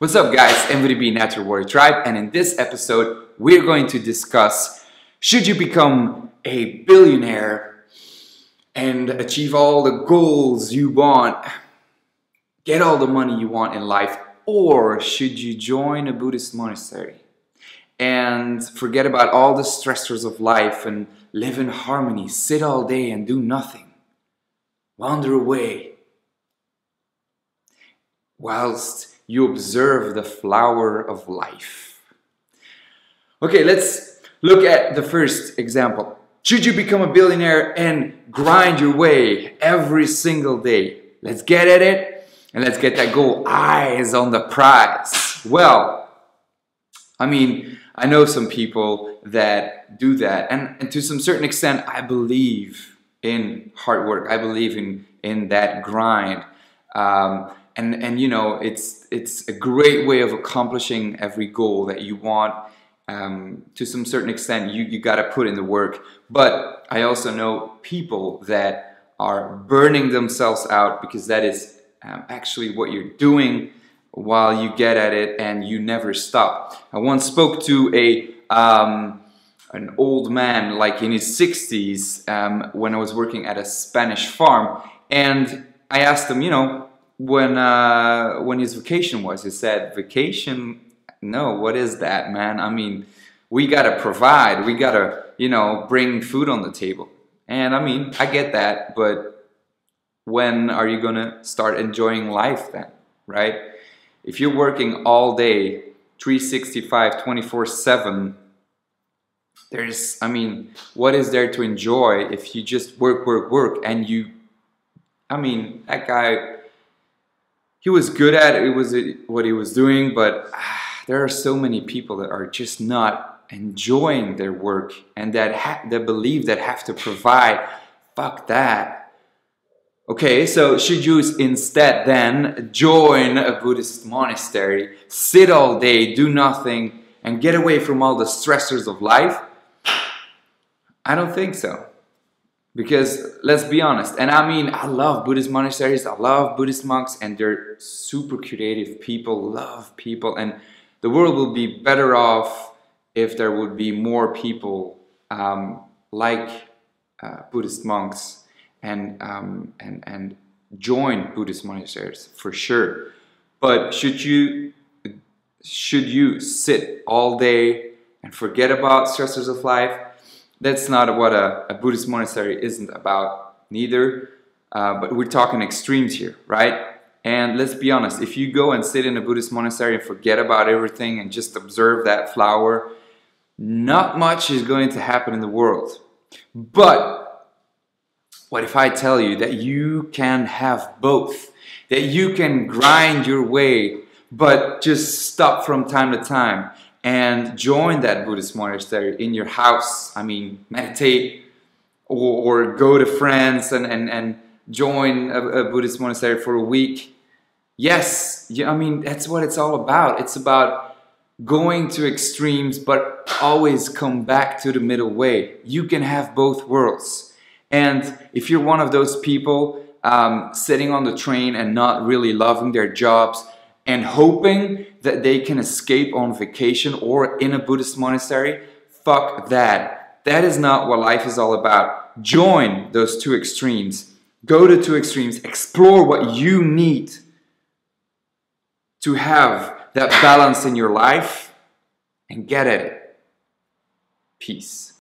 What's up guys, MVDB Natural Warrior Tribe, and in this episode we're going to discuss should you become a billionaire and achieve all the goals you want, get all the money you want in life, or should you join a Buddhist monastery and forget about all the stressors of life and live in harmony, sit all day and do nothing, wander away, whilst you observe the flower of life. Okay, let's look at the first example. Should you become a billionaire and grind your way every single day? Let's get at it and let's get that goal, eyes on the prize. Well, I mean, I know some people that do that, and to some certain extent I believe in hard work. I believe in that grind. And you know, it's a great way of accomplishing every goal that you want. To some certain extent, you got to put in the work. But I also know people that are burning themselves out because that is actually what you're doing while you get at it and you never stop. I once spoke to an old man, like in his 60s, when I was working at a Spanish farm, and I asked him, you know, when his vacation was, he said, vacation? No, what is that, man? I mean, we gotta provide, we gotta, you know, bring food on the table. And I mean, I get that, but when are you gonna start enjoying life then, right? If you're working all day, 365, 24/7, there's, I mean, what is there to enjoy if you just work, and you, I mean, that guy, he was good at it, was what he was doing, but there are so many people that are just not enjoying their work and that believe that have to provide. Fuck that. Okay, so should you instead then join a Buddhist monastery, sit all day, do nothing, and get away from all the stressors of life? I don't think so. Because let's be honest, and I mean, I love Buddhist monasteries, I love Buddhist monks, and they're super creative people, love people, and the world will be better off if there would be more people like Buddhist monks and join Buddhist monasteries for sure. But should you sit all day and forget about stressors of life? That's not what a Buddhist monastery isn't about, neither, but we're talking extremes here, right? And let's be honest, if you go and sit in a Buddhist monastery and forget about everything and just observe that flower, not much is going to happen in the world. But what if I tell you that you can have both, that you can grind your way, but just stop from time to time, and join that Buddhist monastery in your house. I mean, meditate or go to France and join a Buddhist monastery for a week. Yes, yeah, I mean, that's what it's all about. It's about going to extremes, but always come back to the middle way. You can have both worlds. And if you're one of those people sitting on the train and not really loving their jobs, and hoping that they can escape on vacation or in a Buddhist monastery, fuck that. That is not what life is all about. Join those two extremes. Go to two extremes. Explore what you need to have that balance in your life and get at it. Peace.